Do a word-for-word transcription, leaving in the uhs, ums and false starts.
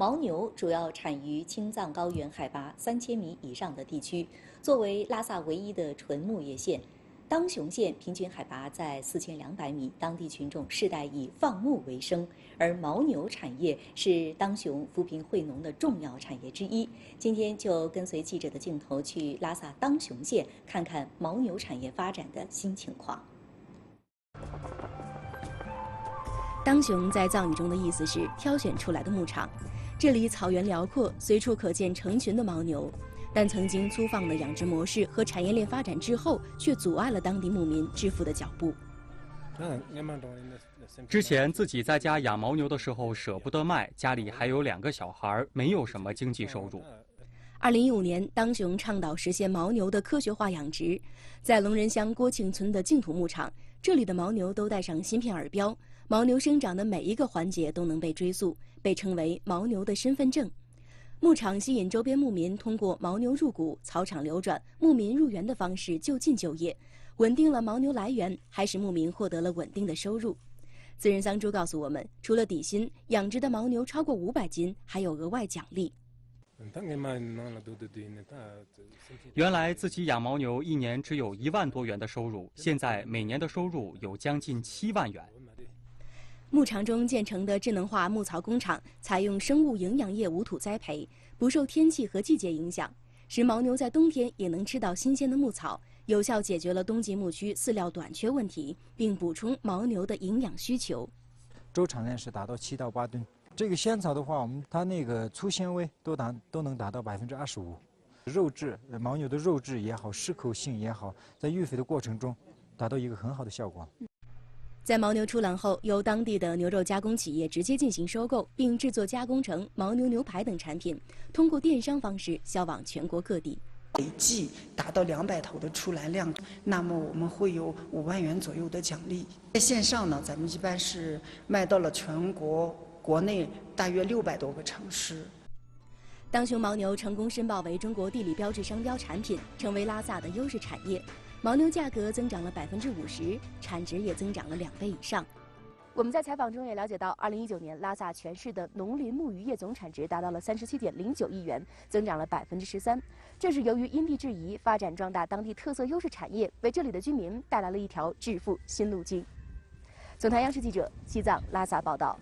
牦牛主要产于青藏高原海拔三千米以上的地区，作为拉萨唯一的纯牧业县。当雄县平均海拔在四千两百米，当地群众世代以放牧为生，而牦牛产业是当雄扶贫惠农的重要产业之一。今天就跟随记者的镜头去拉萨当雄县，看看牦牛产业发展的新情况。 当雄在藏语中的意思是挑选出来的牧场，这里草原辽阔，随处可见成群的牦牛。但曾经粗放的养殖模式和产业链发展之后，却阻碍了当地牧民致富的脚步。之前自己在家养牦牛的时候舍不得卖，家里还有两个小孩，没有什么经济收入。 二零一五年，当雄倡导实现牦牛的科学化养殖，在龙仁乡郭庆村的净土牧场，这里的牦牛都戴上芯片耳标，牦牛生长的每一个环节都能被追溯，被称为牦牛的身份证。牧场吸引周边牧民通过牦牛入股、草场流转、牧民入园的方式就近就业，稳定了牦牛来源，还使牧民获得了稳定的收入。资仁桑珠告诉我们，除了底薪，养殖的牦牛超过五百斤，还有额外奖励。 原来自己养牦牛一年只有一万多元的收入，现在每年的收入有将近七万元。牧场中建成的智能化牧草工厂，采用生物营养液无土栽培，不受天气和季节影响，使牦牛在冬天也能吃到新鲜的牧草，有效解决了冬季牧区饲料短缺问题，并补充牦牛的营养需求。周产量是达到七到八吨。 这个鲜草的话，我们它那个粗纤维都达都能达到百分之二十五，肉质牦牛的肉质也好，适口性也好，在育肥的过程中达到一个很好的效果。在牦牛出栏后，由当地的牛肉加工企业直接进行收购，并制作加工成牦牛牛排等产品，通过电商方式销往全国各地。每季达到两百头的出栏量，那么我们会有五万元左右的奖励。在线上呢，咱们一般是卖到了全国。 国内大约六百多个城市。当雄牦牛成功申报为中国地理标志商标产品，成为拉萨的优势产业。牦牛价格增长了百分之五十，产值也增长了两倍以上。我们在采访中也了解到，二零一九年拉萨全市的农林牧渔业总产值达到了三十七点零九亿元，增长了百分之十三。正是由于因地制宜发展壮大当地特色优势产业，为这里的居民带来了一条致富新路径。总台央视记者西藏拉萨报道。